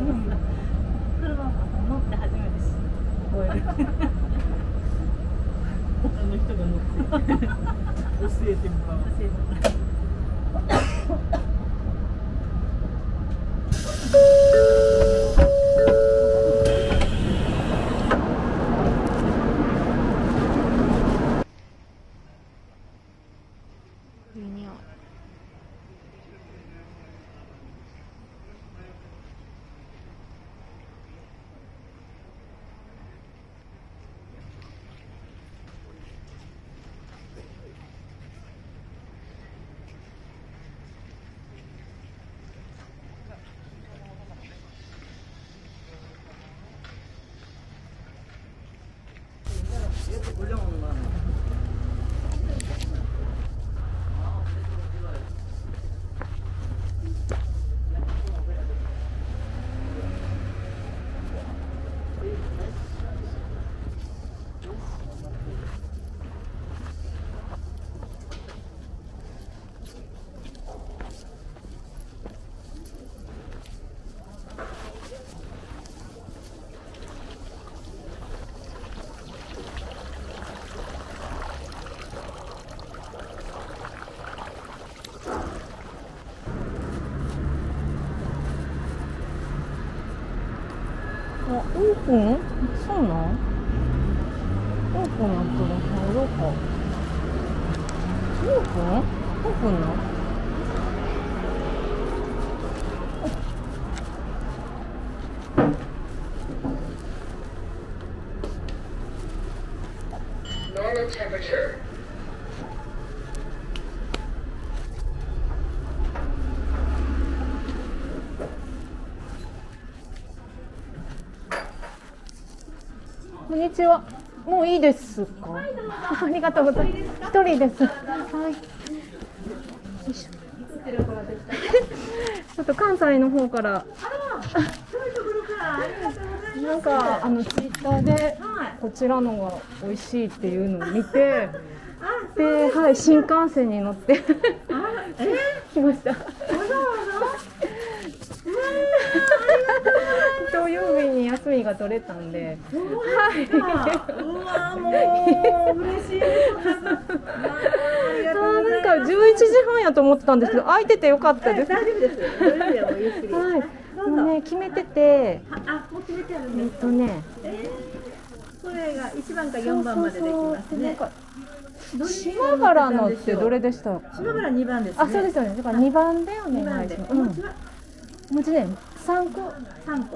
車も乗って初めて覚える。他の人が乗って教えてもらう。うん、そうなん？オープンやったら入ろうか。オープンな？こんにちは。もういいですか。はい、どうぞ。ありがとうございます。一人です。はい。ちょっと関西の方から。なんか、ツイッターで、こちらのが美味しいっていうのを見て。で、はい、新幹線に乗って。来ました。土曜日に休みが取れたんで、はい、うわもう嬉しいです。なんか11時半やと思ってたんですけど、空いててよかったです。大丈夫です。はい、もうね決めてて、あ、もう決めてあるんです。これが1番か4番までできますね。島原のってどれでした？島原2番です。あ、そうですよね。だから2番だよね。もちろん3個、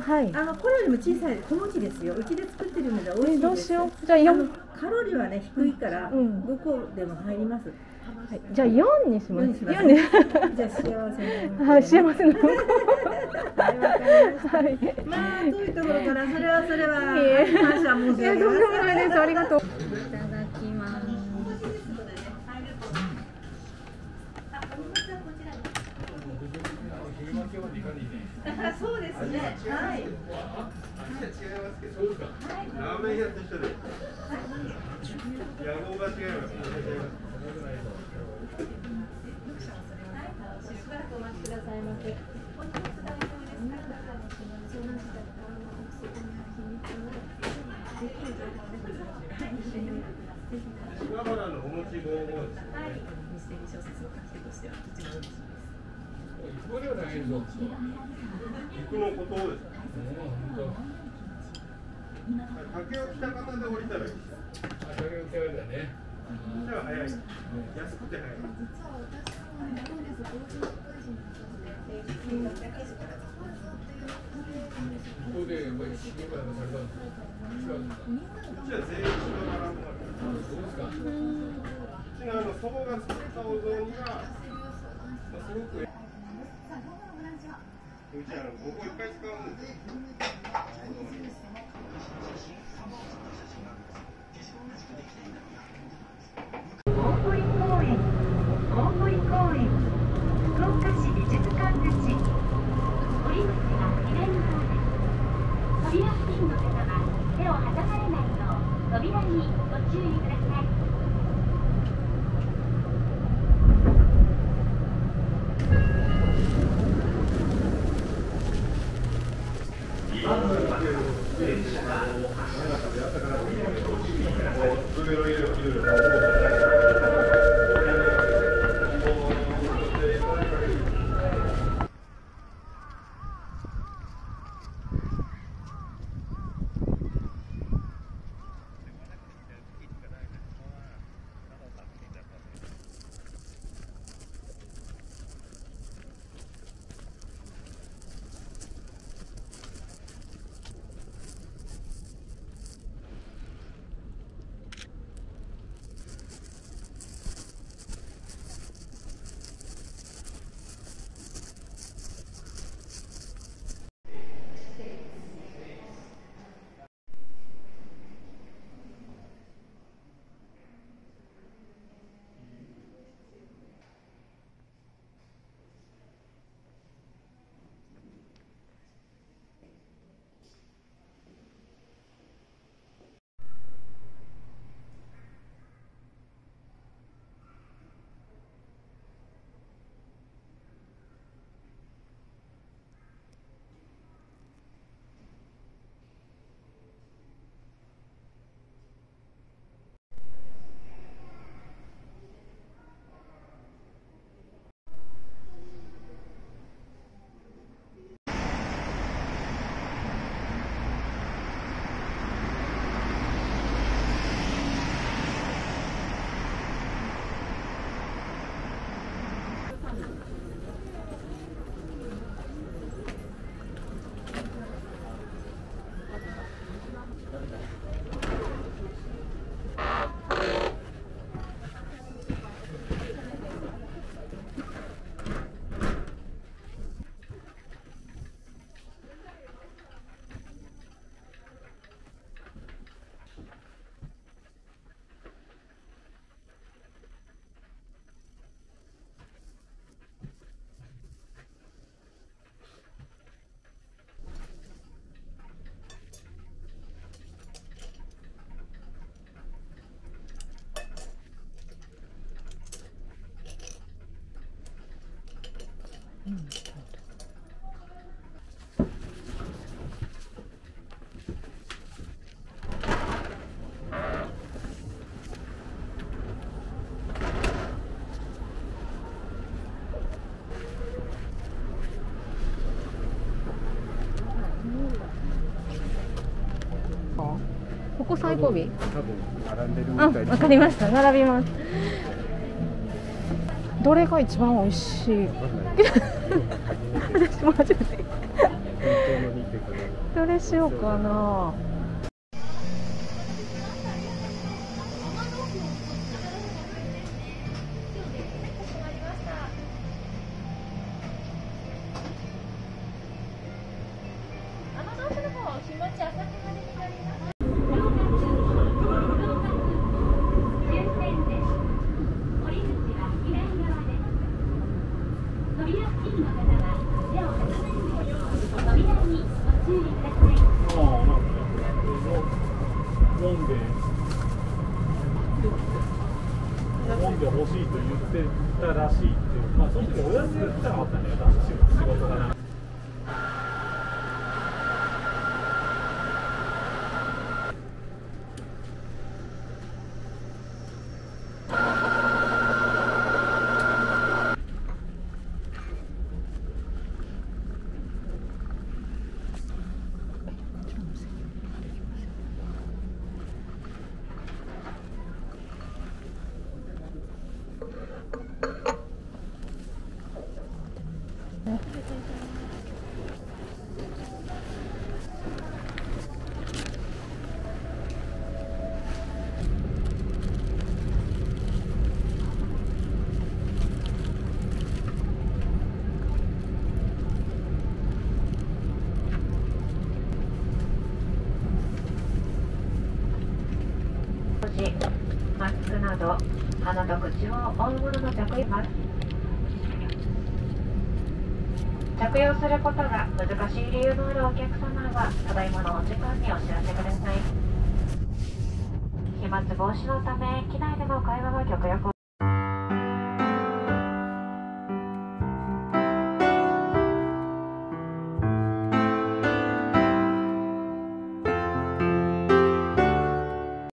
はい。これよりも小さい小餅ですよ。うちで作ってるので美味しいです。どうしよう。じゃあ4。カロリーはね低いから5個でも入ります。はい。じゃあ4にします。4ね。じゃあ幸せの。はい、幸せの。はい。まあ遠いところからそれは感謝申し上げます。とんでもないです。ありがとう。いただきます。そうですね。はい。ラーメン屋と一緒で。野望が違います。しばらくお待ちくださいませ。島原のお餅55ですね。はい。ミステリー小説の書き手としては一番美味しいです。僕のことをです。竹を着た方で降りたらいい。竹を着たらね。じゃあ早い。安くて早い。ここでやっぱり新聞がされたんです。じゃあ全員島原の。そうですか。うちの祖母が作ったお雑煮がすごく。うちここいっぱい使うんですよ。大濠公園、福岡市美術館口、折口が左側です。扉付近の方は手を挟まれないよう扉にご注意ください。ここ最後尾。多分並んでるみたいです。あ、わかりました。並びます。どれが一番美味しい？私も初めて。どれしようかな。マスクなど鼻と口を覆うものの着用ます。着用することが難しい理由のあるお客様はただいまのお時間にお知らせください。飛沫防止のため機内での会話は極力